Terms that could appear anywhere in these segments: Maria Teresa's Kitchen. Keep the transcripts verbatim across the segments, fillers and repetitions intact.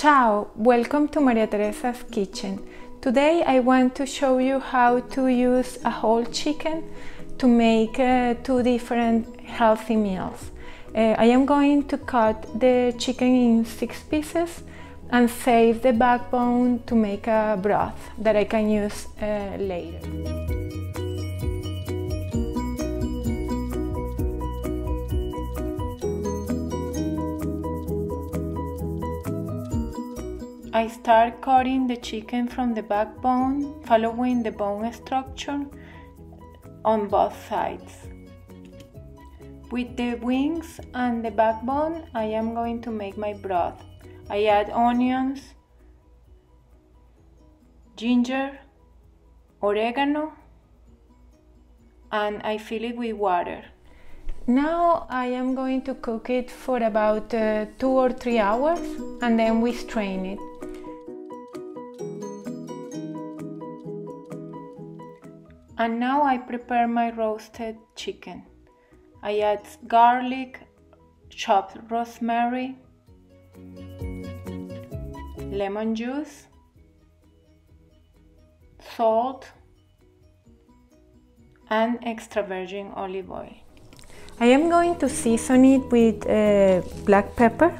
Ciao! Welcome to Maria Teresa's Kitchen. Today I want to show you how to use a whole chicken to make uh, two different healthy meals. Uh, I am going to cut the chicken in six pieces and save the backbone to make a broth that I can use uh, later. I start cutting the chicken from the backbone, following the bone structure on both sides. With the wings and the backbone, I am going to make my broth. I add onions, ginger, oregano, and I fill it with water. Now I am going to cook it for about uh, two or three hours, and then we strain it. And now I prepare my roasted chicken. I add garlic, chopped rosemary, lemon juice, salt, and extra virgin olive oil. I am going to season it with uh, black pepper,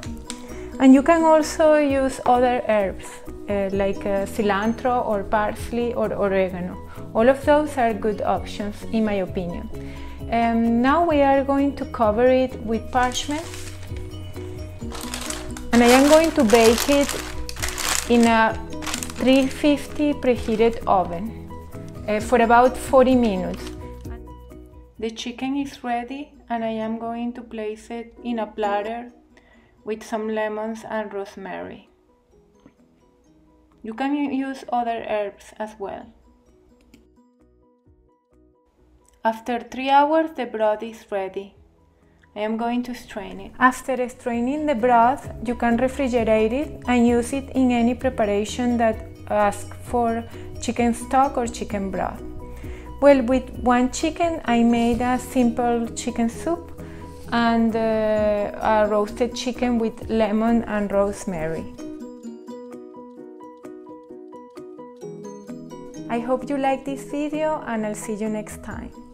and you can also use other herbs uh, like uh, cilantro or parsley or oregano. All of those are good options, in my opinion. Um, now we are going to cover it with parchment, and I am going to bake it in a three fifty preheated oven uh, for about forty minutes. The chicken is ready, and I am going to place it in a platter with some lemons and rosemary. You can use other herbs as well. After three hours, the broth is ready. I am going to strain it. After straining the broth, you can refrigerate it and use it in any preparation that asks for chicken stock or chicken broth. Well, with one chicken, I made a simple chicken soup and uh, a roasted chicken with lemon and rosemary. I hope you like this video, and I'll see you next time.